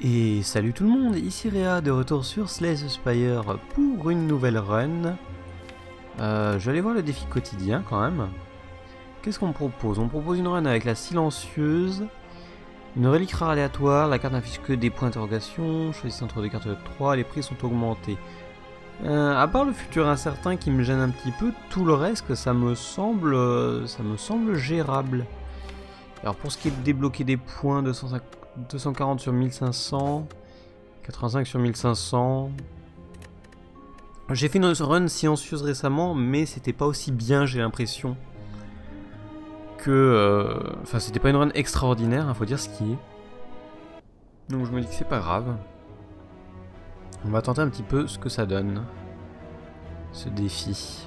Et salut tout le monde, ici R.E.A. de retour sur Slay the Spire pour une nouvelle run. Je vais aller voir le défi quotidien quand même. Qu'est-ce qu'on propose? On propose une run avec la silencieuse, une relique rare aléatoire, la carte n'affiche que des points d'interrogation, choisissez entre deux cartes de 3, les prix sont augmentés. À part le futur incertain qui me gêne un petit peu, tout le reste ça me semble gérable. Alors pour ce qui est de débloquer des points, 240 sur 1500, 85 sur 1500. J'ai fait une run silencieuse récemment, mais c'était pas aussi bien, j'ai l'impression. Enfin, c'était pas une run extraordinaire, faut dire ce qui est. Donc je me dis que c'est pas grave. On va tenter un petit peu ce que ça donne, ce défi.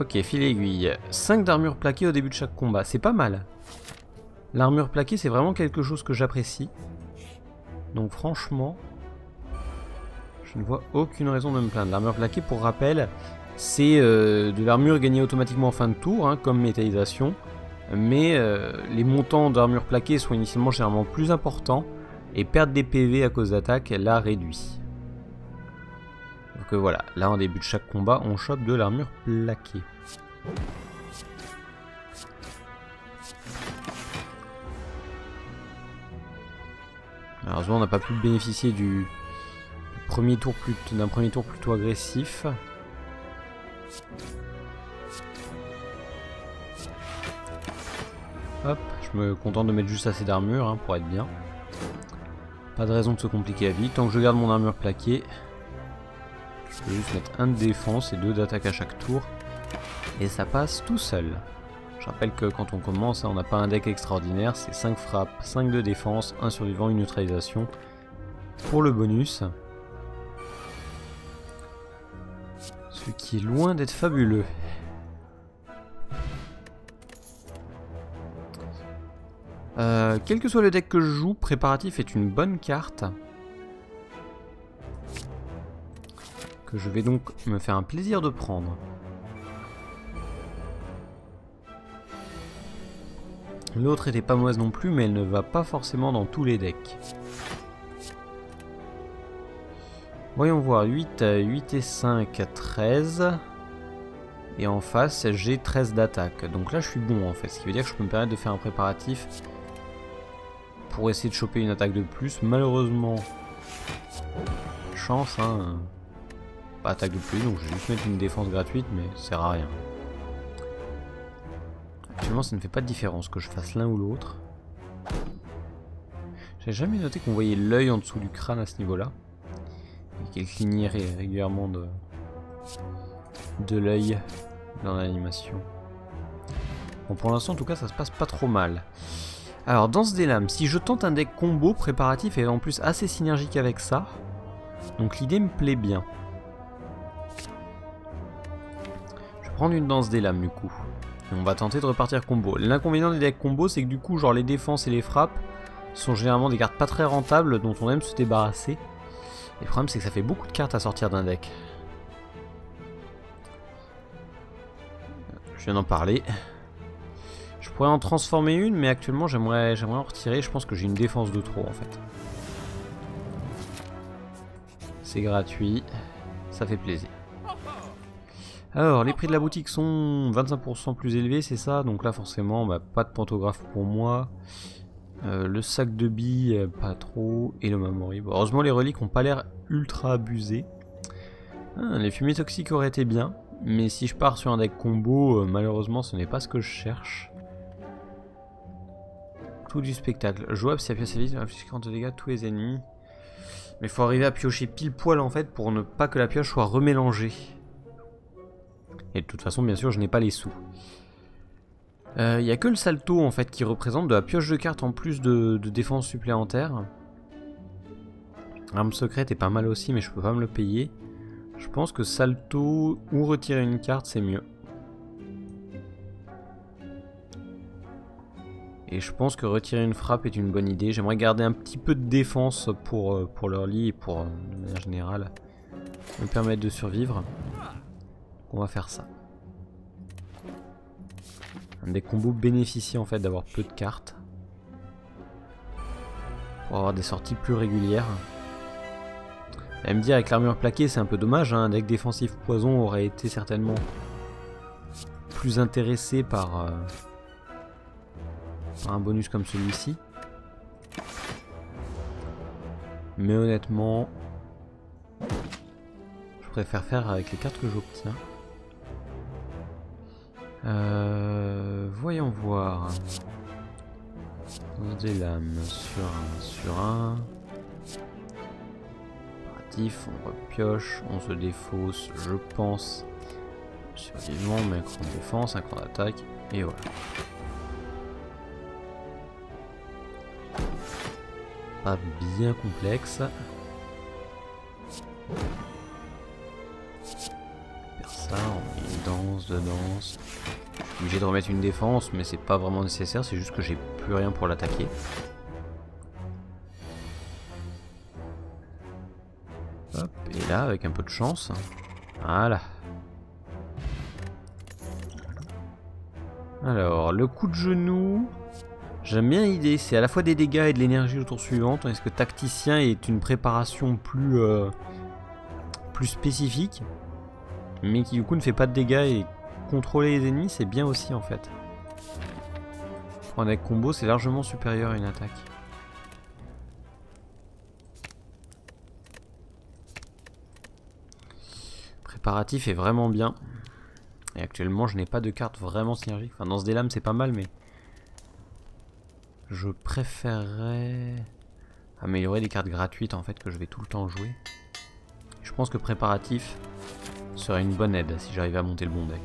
Ok, fil aiguille. 5 d'armure plaquée au début de chaque combat, c'est pas mal. L'armure plaquée, c'est vraiment quelque chose que j'apprécie. Donc franchement, je ne vois aucune raison de me plaindre. L'armure plaquée, pour rappel, c'est de l'armure gagnée automatiquement en fin de tour, comme métallisation. Mais les montants d'armure plaquée sont initialement généralement plus importants. Et perdre des PV à cause d'attaque, la réduit. Donc voilà, là en début de chaque combat, on chope de l'armure plaquée. Malheureusement, on n'a pas pu bénéficier du d'un premier tour plutôt agressif. Hop, je me contente de mettre juste assez d'armure pour être bien. Pas de raison de se compliquer la vie. Tant que je garde mon armure plaquée, je peux juste mettre 1 de défense et 2 d'attaque à chaque tour. Et ça passe tout seul. Je rappelle que quand on commence, on n'a pas un deck extraordinaire, c'est 5 frappes, 5 de défense, 1 survivant, 1 neutralisation pour le bonus. Ce qui est loin d'être fabuleux. Quel que soit le deck que je joue, préparatif est une bonne carte. Que je vais donc me faire un plaisir de prendre. L'autre était pas mauvaise non plus, mais elle ne va pas forcément dans tous les decks. Voyons voir, 8 et 5, 13. Et en face, j'ai 13 d'attaque. Donc là, je suis bon en fait. Ce qui veut dire que je peux me permettre de faire un préparatif pour essayer de choper une attaque de plus. Malheureusement, chance, pas attaque de plus. Donc je vais juste mettre une défense gratuite, mais ça sert à rien. Actuellement, ça ne fait pas de différence que je fasse l'un ou l'autre. J'ai jamais noté qu'on voyait l'œil en dessous du crâne à ce niveau-là. Et qu'elle clignait régulièrement de l'œil dans l'animation. Bon, pour l'instant, en tout cas, ça se passe pas trop mal. Alors, dans ce délame, si je tente un deck combo préparatif et en plus assez synergique avec ça, donc l'idée me plaît bien. Je vais prendre une danse des lames du coup. Et on va tenter de repartir combo. L'inconvénient des decks combo, c'est que du coup, genre les défenses et les frappes sont généralement des cartes pas très rentables dont on aime se débarrasser. Et le problème, c'est que ça fait beaucoup de cartes à sortir d'un deck. Je viens d'en parler. Je pourrais en transformer une, mais actuellement, j'aimerais en retirer. Je pense que j'ai une défense de trop en fait. C'est gratuit, ça fait plaisir. Alors, les prix de la boutique sont 25% plus élevés, c'est ça. Donc là, forcément, pas de pantographe pour moi. Le sac de billes, pas trop. Et le memory. Bon, heureusement, les reliques n'ont pas l'air ultra abusées. Les fumées toxiques auraient été bien. Mais si je pars sur un deck combo, malheureusement, ce n'est pas ce que je cherche. Tout du spectacle. Jouable, c'est appuyer assez vite, inflige 40 de dégâts à tous les ennemis. Mais il faut arriver à piocher pile poil, en fait, pour ne pas que la pioche soit remélangée. Et de toute façon, bien sûr, je n'ai pas les sous. Il n'y a que le salto en fait qui représente de la pioche de cartes en plus de défense supplémentaire. Arme secrète est pas mal aussi, mais je peux pas me le payer. Je pense que salto ou retirer une carte, c'est mieux. Et je pense que retirer une frappe est une bonne idée. J'aimerais garder un petit peu de défense pour leur lit et pour, de manière générale, me permettre de survivre. On va faire ça. Un des combos bénéficie en fait d'avoir peu de cartes. pour avoir des sorties plus régulières. À me dire avec l'armure plaquée, c'est un peu dommage. Un deck défensif poison aurait été certainement plus intéressé par, un bonus comme celui-ci. Mais honnêtement, je préfère faire avec les cartes que j'obtiens. Voyons voir. Des lames sur un. On repioche, on se défausse, je pense. Survivant, mais un cran de défense, un cran d'attaque, et voilà. Pas bien complexe. Faire ça, on met une danse. Je suis obligé de remettre une défense, mais c'est pas vraiment nécessaire, c'est juste que j'ai plus rien pour l'attaquer. Et là, avec un peu de chance, voilà. Alors, le coup de genou, j'aime bien l'idée. C'est à la fois des dégâts et de l'énergie au tour suivant. Est-ce que tacticien est une préparation plus, plus spécifique, mais qui du coup ne fait pas de dégâts et contrôler les ennemis, c'est bien aussi en fait. Pour un deck combo, c'est largement supérieur à une attaque. Est vraiment bien et actuellement je n'ai pas de carte vraiment synergique. Enfin, dans ce délames c'est pas mal, mais je préférerais améliorer des cartes gratuites en fait que je vais tout le temps jouer. Je pense que préparatif serait une bonne aide si j'arrive à monter le bon deck.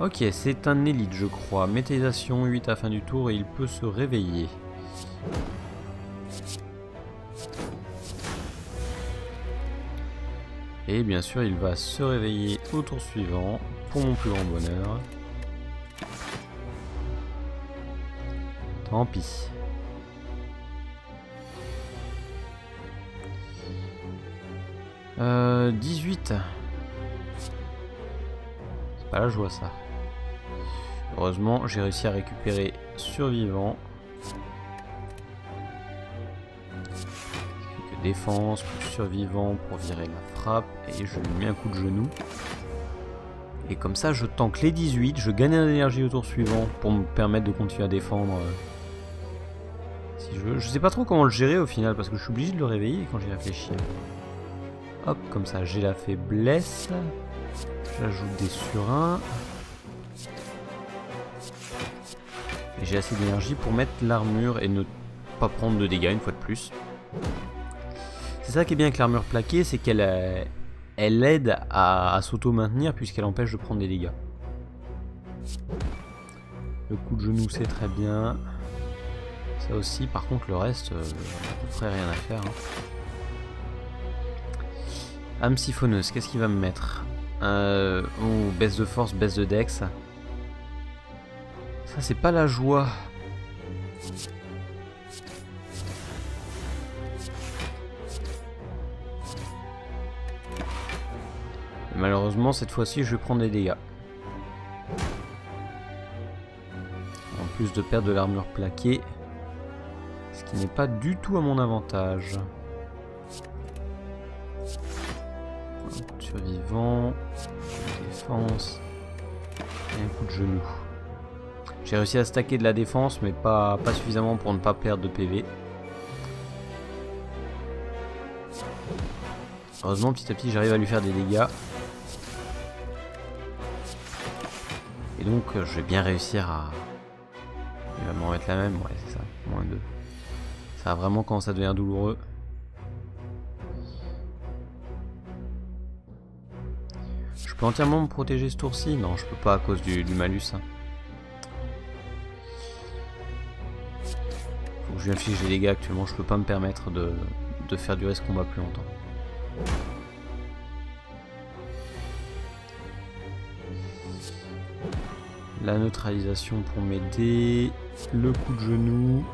Ok, c'est un élite je crois. Métallisation 8 à la fin du tour et il peut se réveiller. Et bien sûr, il va se réveiller au tour suivant, pour mon plus grand bonheur. Tant pis. Euh, 18. C'est pas la joie ça. Heureusement, j'ai réussi à récupérer survivant. Défense, plus survivant pour virer la frappe, et je lui mets un coup de genou. Et comme ça je tank les 18, je gagne de l'énergie au tour suivant pour me permettre de continuer à défendre si je veux. Je sais pas trop comment le gérer au final parce que je suis obligé de le réveiller quand j'y réfléchis. Hop, comme ça j'ai la faiblesse, j'ajoute des surins. Et j'ai assez d'énergie pour mettre l'armure et ne pas prendre de dégâts une fois de plus. C'est ça qui est bien avec l'armure plaquée, c'est qu'elle elle aide à, s'auto-maintenir puisqu'elle empêche de prendre des dégâts. Le coup de genou c'est très bien. Ça aussi, par contre le reste, à peu près rien à faire. Âme siphonneuse, qu'est-ce qu'il va me mettre? Oh, baisse de force, baisse de dex. Ça c'est pas la joie. Malheureusement, cette fois-ci, je vais prendre des dégâts. En plus de perdre de l'armure plaquée. Ce qui n'est pas du tout à mon avantage. Un coup de survivant. Une défense. Et un coup de genou. J'ai réussi à stacker de la défense, mais pas suffisamment pour ne pas perdre de PV. Heureusement, petit à petit, j'arrive à lui faire des dégâts. Et donc je vais bien réussir à... Il va m'en mettre la même, ouais c'est ça, moins 2. Ça va vraiment commencer à devenir douloureux. Je peux entièrement me protéger ce tour-ci? Non, je peux pas à cause du malus. Faut que je lui inflige les dégâts actuellement, je peux pas me permettre de faire durer ce combat plus longtemps. La neutralisation pour m'aider, le coup de genou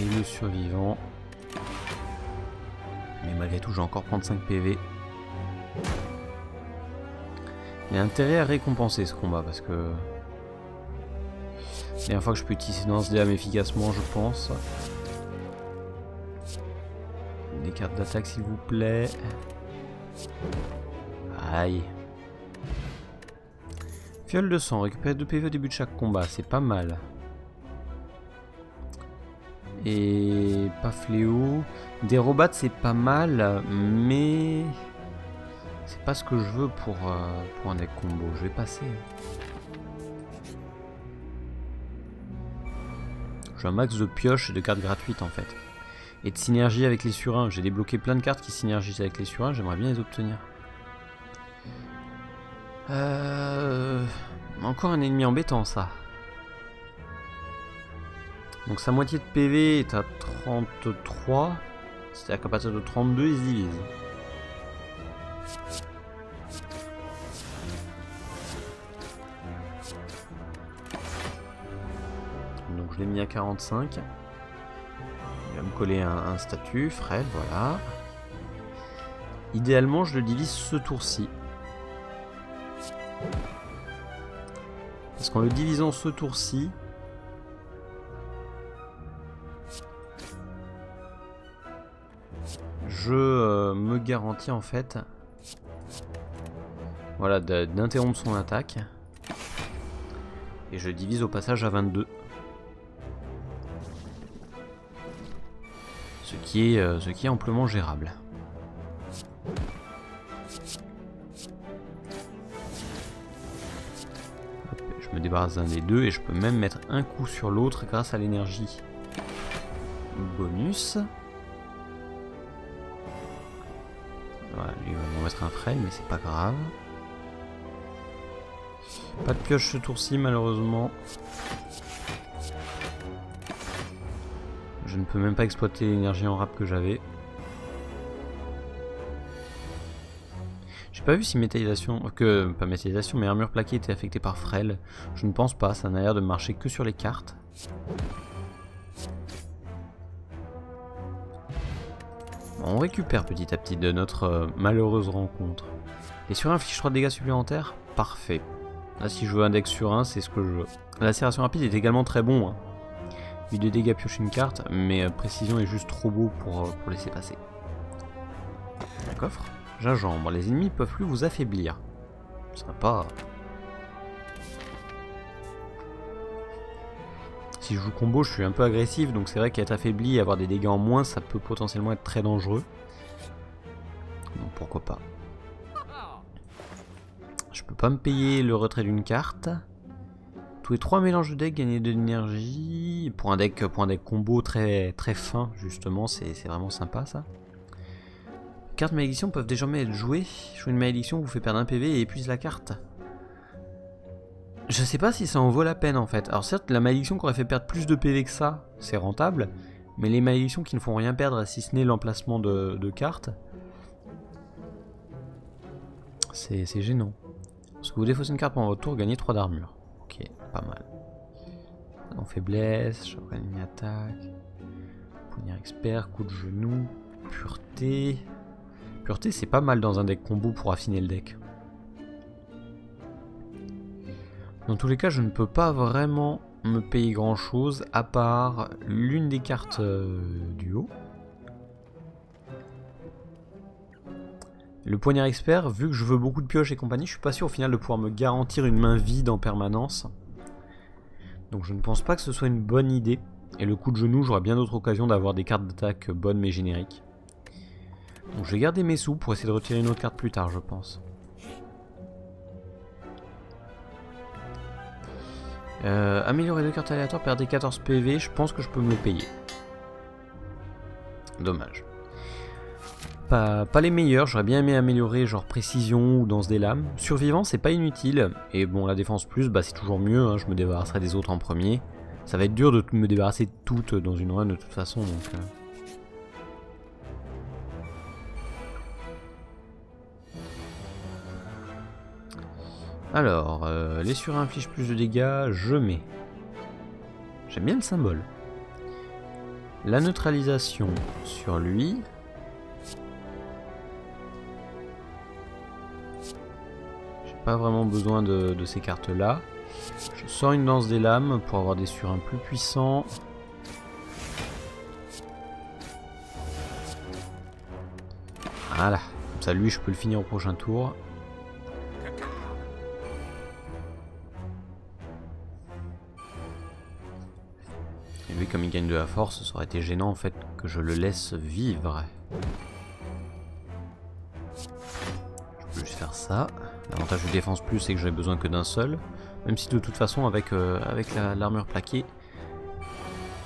et le survivant. Mais malgré tout, j'ai encore 35 PV. Il y a intérêt à récompenser ce combat parce que La dernière fois que je peux utiliser une lance d'âme efficacement, je pense. Des cartes d'attaque, s'il vous plaît. Aïe. Fiole de sang, récupère 2 PV au début de chaque combat, c'est pas mal. Et pas fléau. Des robots, c'est pas mal, mais c'est pas ce que je veux pour un deck combo. Je vais passer. J'ai un max de pioches et de cartes gratuites en fait. Et de synergie avec les surins. J'ai débloqué plein de cartes qui synergisent avec les surins. J'aimerais bien les obtenir. Encore un ennemi embêtant ça. Donc sa moitié de PV est à 33. C'est-à-dire qu'à partir de 32, il se divise. Donc je l'ai mis à 45. Il va me coller un statut, Fred, voilà. Idéalement, je le divise ce tour-ci. Parce qu'en le divisant ce tour-ci, je me garantis en fait, voilà, d'interrompre son attaque. Et je divise au passage à 22. Ce qui est amplement gérable. Hop, je me débarrasse d'un des deux et je peux même mettre un coup sur l'autre grâce à l'énergie bonus. Voilà, lui on va mettre un frais mais c'est pas grave. Pas de pioche ce tour-ci malheureusement. Je ne peux même pas exploiter l'énergie en rap que j'avais. J'ai pas vu si métallisation, mais armure plaquée était affectée par Frel. Je ne pense pas, ça n'a l'air de marcher que sur les cartes. On récupère petit à petit de notre malheureuse rencontre. Les surins infligent 3 dégâts supplémentaires. Parfait. Là si je veux un deck surin, c'est ce que je veux. Lacération rapide est également très bon. Hein. 8 de dégâts pioche une carte, mais précision est juste trop beau pour laisser passer. Un coffre, gingembre, les ennemis peuvent plus vous affaiblir. Sympa. Si je joue combo, je suis un peu agressif, donc c'est vrai qu'être affaibli et avoir des dégâts en moins, ça peut potentiellement être très dangereux. Donc pourquoi pas. Je peux pas me payer le retrait d'une carte. Tous les 3 mélanges de decks gagner de l'énergie. Pour un deck combo très fin, justement, c'est vraiment sympa ça. Les cartes malédiction peuvent désormais être jouées. Jouer une malédiction vous fait perdre un PV et épuise la carte. Je sais pas si ça en vaut la peine en fait. Alors certes, la malédiction qui aurait fait perdre plus de PV que ça, c'est rentable. Mais les malédictions qui ne font rien perdre, si ce n'est l'emplacement de cartes, c'est gênant. Parce que vous défaussez une carte pendant votre tour, gagnez 3 d'armure. Ok, pas mal. En faiblesse, choc ennemi attaque, poignard expert, coup de genou, pureté. Pureté, c'est pas mal dans un deck combo pour affiner le deck. Dans tous les cas, je ne peux pas vraiment me payer grand chose à part l'une des cartes du haut. Le poignard expert, vu que je veux beaucoup de pioches et compagnie, je suis pas sûr au final de pouvoir me garantir une main vide en permanence. Donc je ne pense pas que ce soit une bonne idée. Et le coup de genou, j'aurai bien d'autres occasions d'avoir des cartes d'attaque bonnes mais génériques. Donc je vais garder mes sous pour essayer de retirer une autre carte plus tard, je pense. Améliorer 2 cartes aléatoires, perdre 14 PV, je pense que je peux me le payer. Dommage. Pas les meilleurs, j'aurais bien aimé améliorer genre précision ou danse des lames. Survivant c'est pas inutile, et bon la défense plus bah c'est toujours mieux, hein, je me débarrasserai des autres en premier. Ça va être dur de me débarrasser de toutes dans une run de toute façon donc... Alors, les surins infligent plus de dégâts, je mets. J'aime bien le symbole. La neutralisation sur lui... Pas vraiment besoin de ces cartes là. Je sors une lance des lames pour avoir des surins plus puissants. Voilà, comme ça lui je peux le finir au prochain tour. Et lui comme il gagne de la force, ça aurait été gênant en fait que je le laisse vivre. Je peux juste faire ça. L'avantage de défense plus c'est que j'avais besoin que d'un seul. Même si de toute façon avec, avec l'armure plaquée,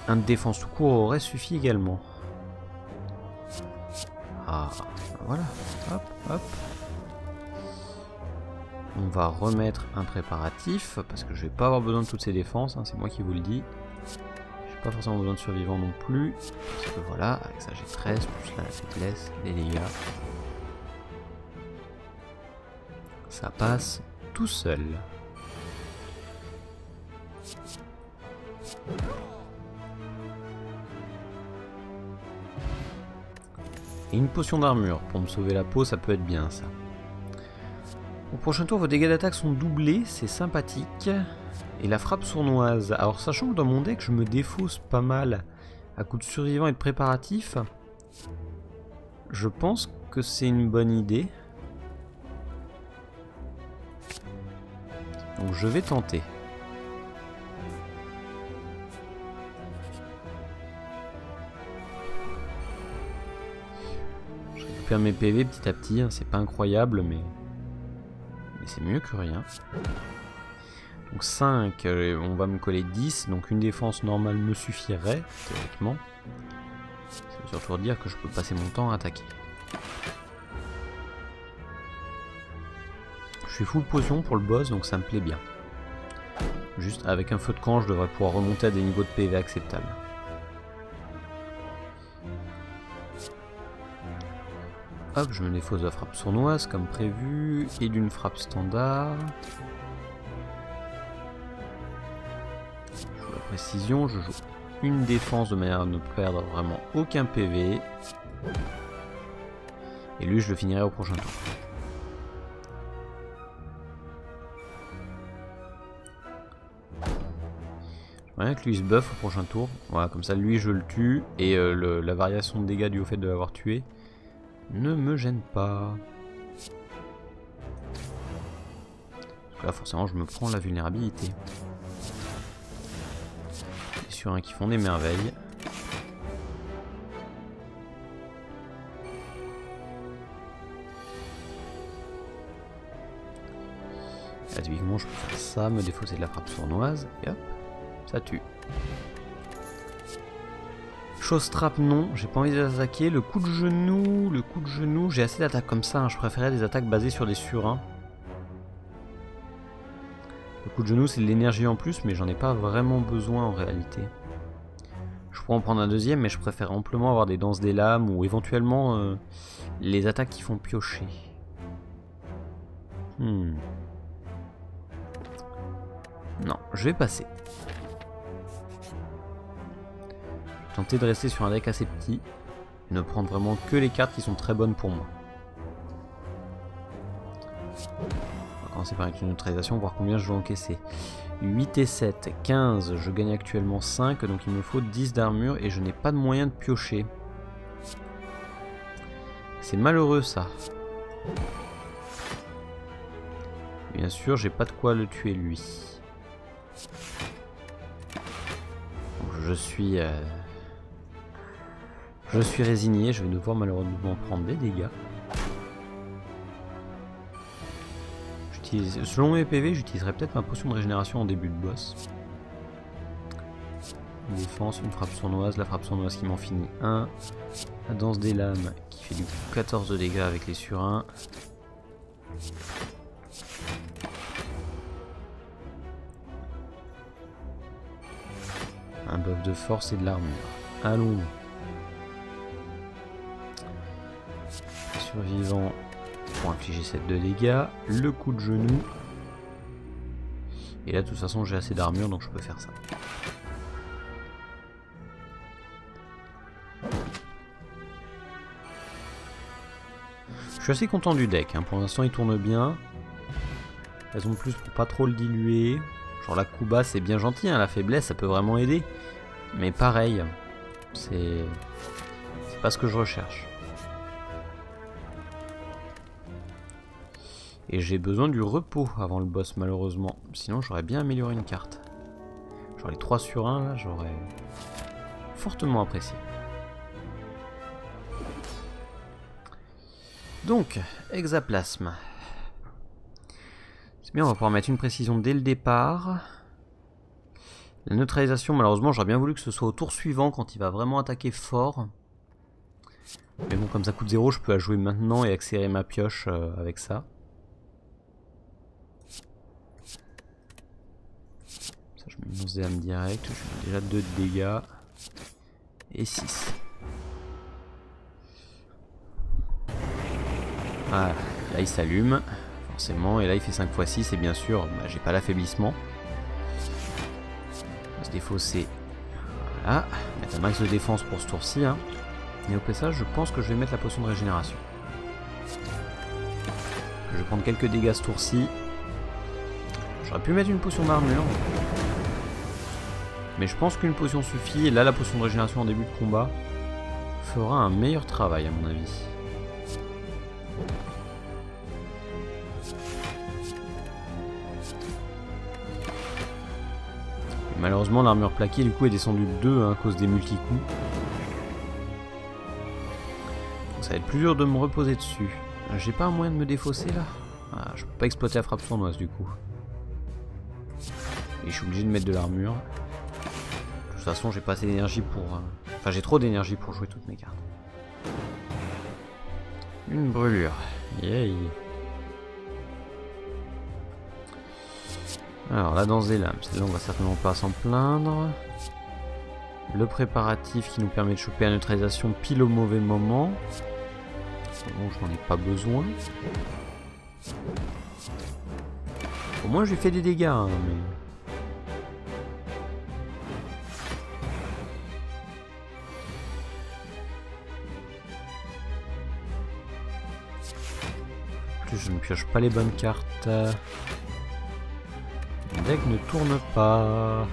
un de défense tout court aurait suffi également. Ah, voilà, hop, hop. On va remettre un préparatif, parce que je vais pas avoir besoin de toutes ces défenses, hein, c'est moi qui vous le dis. J'ai pas forcément besoin de survivants non plus, parce que voilà, avec ça j'ai 13, plus la faiblesse, les dégâts. Ça passe tout seul. Et une potion d'armure, pour me sauver la peau, ça peut être bien ça. Au prochain tour, vos dégâts d'attaque sont doublés, c'est sympathique. Et la frappe sournoise. Alors sachant que dans mon deck, je me défausse pas mal à coups de survivant et de préparatif, je pense que c'est une bonne idée. Donc je vais tenter. Mes PV petit à petit, hein, c'est pas incroyable mais c'est mieux que rien. Donc 5, on va me coller 10, donc une défense normale me suffirait théoriquement. Ça veut surtout dire que je peux passer mon temps à attaquer. Je suis full potion pour le boss donc ça me plaît bien. Juste avec un feu de camp je devrais pouvoir remonter à des niveaux de PV acceptables. Hop, je me défausse de la frappe sournoise comme prévu, et d'une frappe standard. Je joue la précision, je joue une défense de manière à ne perdre vraiment aucun PV. Et lui, je le finirai au prochain tour. J'aimerais bien que lui se buff au prochain tour. Voilà, comme ça, lui, je le tue, et la variation de dégâts due au fait de l'avoir tué ne me gêne pas. Parce que là forcément je me prends la vulnérabilité. Les surins qui font des merveilles. Là typiquement je peux faire ça, me défausser de la frappe sournoise, et hop, ça tue. Trap non, j'ai pas envie d'attaquer. Le coup de genou, j'ai assez d'attaques comme ça, hein. Je préférais des attaques basées sur des surins. Le coup de genou c'est de l'énergie en plus, mais j'en ai pas vraiment besoin en réalité. Je pourrais en prendre un deuxième, mais je préfère amplement avoir des danses des lames ou éventuellement les attaques qui font piocher. Non, je vais passer. Tenter de rester sur un deck assez petit et ne prendre vraiment que les cartes qui sont très bonnes pour moi. On va commencer par une neutralisation, voir combien je vais encaisser. 8 et 7, 15, je gagne actuellement 5, donc il me faut 10 d'armure et je n'ai pas de moyen de piocher. C'est malheureux ça. Bien sûr, j'ai pas de quoi le tuer lui. Donc, Je suis résigné, je vais devoir malheureusement prendre des dégâts. Selon mes PV, j'utiliserai peut-être ma potion de régénération en début de boss. Une défense, une frappe sournoise, la frappe sournoise qui m'en finit 1. La danse des lames qui fait du coup 14 de dégâts avec les surins. Un buff de force et de l'armure. Allons. Survivant pour infliger 7 de dégâts, le coup de genou, et là de toute façon j'ai assez d'armure donc je peux faire ça. Je suis assez content du deck, hein. Pour l'instant il tourne bien, raison de plus pour pas trop le diluer, Genre la coup bas c'est bien gentil, hein, la faiblesse ça peut vraiment aider. Mais pareil, c'est pas ce que je recherche. Et j'ai besoin du repos avant le boss malheureusement. Sinon j'aurais bien amélioré une carte. Genre les 3/1 là, j'aurais fortement apprécié. Donc, hexaplasme. C'est bien, on va pouvoir mettre une précision dès le départ. La neutralisation, malheureusement, j'aurais bien voulu que ce soit au tour suivant quand il va vraiment attaquer fort. Mais bon, comme ça coûte 0, je peux la jouer maintenant et accélérer ma pioche avec ça. Ça, je mets 11 âmes direct. Je mets déjà 2 de dégâts. Et 6. Voilà, là il s'allume, forcément, et là il fait 5 × 6, et bien sûr, bah, j'ai pas l'affaiblissement. On va se défausser. Voilà, mettre un max de défense pour ce tour-ci. Hein. Et au passage, je pense que je vais mettre la potion de régénération. Je vais prendre quelques dégâts ce tour-ci. J'aurais pu mettre une potion d'armure. Mais je pense qu'une potion suffit, et là la potion de régénération en début de combat fera un meilleur travail à mon avis. Malheureusement, l'armure plaquée du coup est descendue de 2 hein, à cause des multi-coups. Ça va être plus dur de me reposer dessus. J'ai pas un moyen de me défausser là. Ah, je peux pas exploiter la frappe sournoise du coup. Et je suis obligé de mettre de l'armure. De toute façon, j'ai pas assez d'énergie pour. Enfin, j'ai trop d'énergie pour jouer toutes mes cartes. Une brûlure. Yay! Alors la danse des lames, celle-là on va certainement pas s'en plaindre. Le préparatif qui nous permet de choper la neutralisation pile au mauvais moment. Bon, je n'en ai pas besoin. Au moins j'ai fait des dégâts. Hein, mais... En plus je ne pioche pas les bonnes cartes. Le deck ne tourne pas.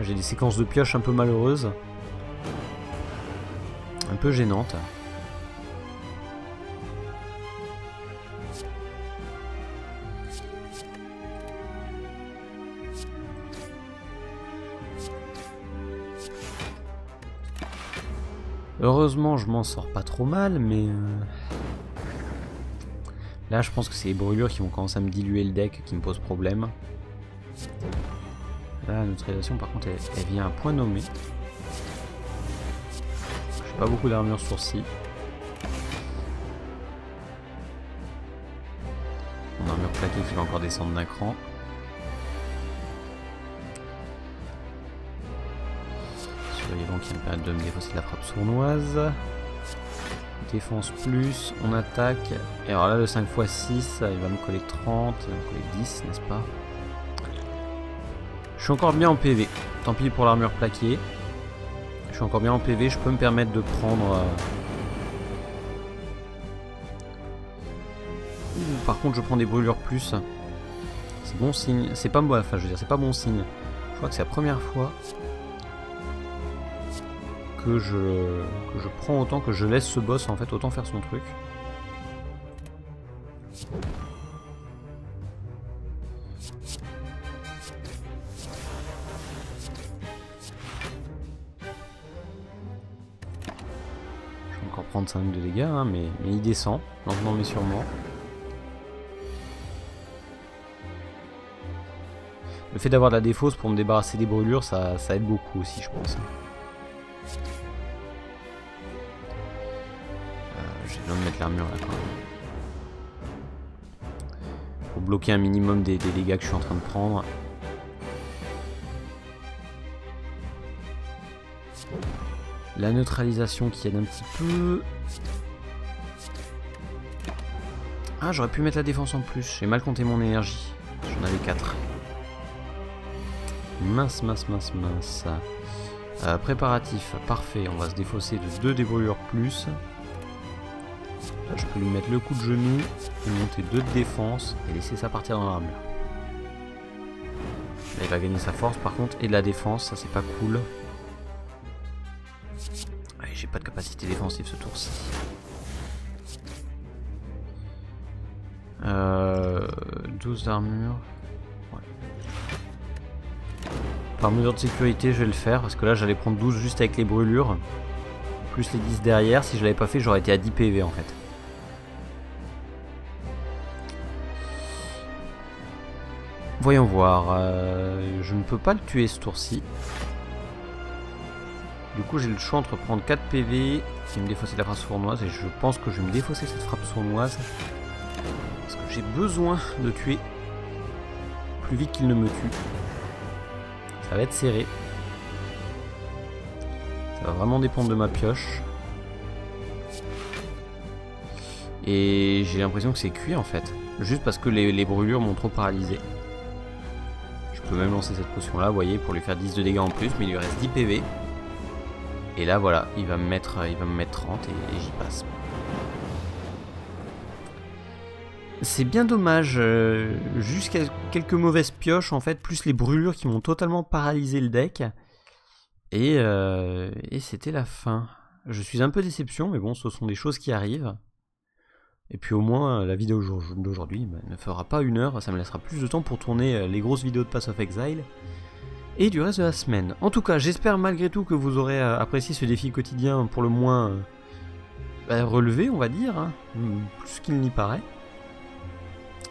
J'ai des séquences de pioche un peu malheureuses. Un peu gênantes. Heureusement, je m'en sors pas trop mal, mais... Là, je pense que c'est les brûlures qui vont commencer à me diluer le deck qui me pose problème. Là, la neutralisation, par contre, elle vient à point nommé. J'ai pas beaucoup d'armure sourcil. Mon armure plaquée qui va encore descendre d'un cran. Survivant qui me permet de me défausser de la frappe sournoise. Défense plus, on attaque. Et alors là, le 5 × 6, il va me coller 30, il va me coller 10, n'est-ce pas? Je suis encore bien en PV, tant pis pour l'armure plaquée. Je suis encore bien en PV, je peux me permettre de prendre... Par contre je prends des brûlures plus. C'est bon signe, c'est pas bon, enfin je veux dire c'est pas bon signe. Je crois que c'est la première fois que je prends autant, que je laisse ce boss en fait, autant faire son truc. Encore prendre 5 de dégâts, hein, mais il descend, lentement mais sûrement. Le fait d'avoir de la défausse pour me débarrasser des brûlures, ça aide beaucoup aussi, je pense. J'ai besoin de mettre l'armure là quand même. Pour bloquer un minimum des dégâts que je suis en train de prendre. La neutralisation qui aide un petit peu. Ah, j'aurais pu mettre la défense en plus. J'ai mal compté mon énergie. J'en avais 4. Mince, mince, mince, mince. Préparatif, parfait. On va se défausser de 2 débrûlures plus. Là, je peux lui mettre le coup de genou, lui monter 2 de défense et laisser ça partir dans l'armure. Il va gagner sa force par contre et de la défense, ça c'est pas cool. Allez, j'ai pas de capacité défensive ce tour-ci. Euh, 12 d'armure. Ouais. Par mesure de sécurité, je vais le faire parce que là j'allais prendre 12 juste avec les brûlures. Plus les 10 derrière, si je l'avais pas fait, j'aurais été à 10 PV en fait. Voyons voir, je ne peux pas le tuer ce tour-ci. Du coup j'ai le choix entre prendre 4 PV et me défausser de la frappe sournoise. Et je pense que je vais me défausser cette frappe sournoise. Parce que j'ai besoin de tuer plus vite qu'il ne me tue. Ça va être serré. Ça va vraiment dépendre de ma pioche. Et j'ai l'impression que c'est cuit en fait. Juste parce que les brûlures m'ont trop paralysé. Je peux même lancer cette potion là, vous voyez, pour lui faire 10 de dégâts en plus, mais il lui reste 10 PV. Et là voilà, il va me mettre 30 et j'y passe. C'est bien dommage, jusqu'à quelques mauvaises pioches en fait, plus les brûlures qui m'ont totalement paralysé le deck. Et c'était la fin. Je suis un peu déception, mais bon, ce sont des choses qui arrivent. Et puis au moins la vidéo d'aujourd'hui ne fera pas 1 heure, ça me laissera plus de temps pour tourner les grosses vidéos de Path of Exile et du reste de la semaine. En tout cas j'espère malgré tout que vous aurez apprécié ce défi quotidien pour le moins relevé on va dire, hein, plus qu'il n'y paraît.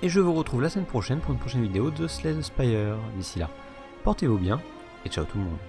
Et je vous retrouve la semaine prochaine pour une prochaine vidéo de Slay the Spire. D'ici là, portez-vous bien et ciao tout le monde.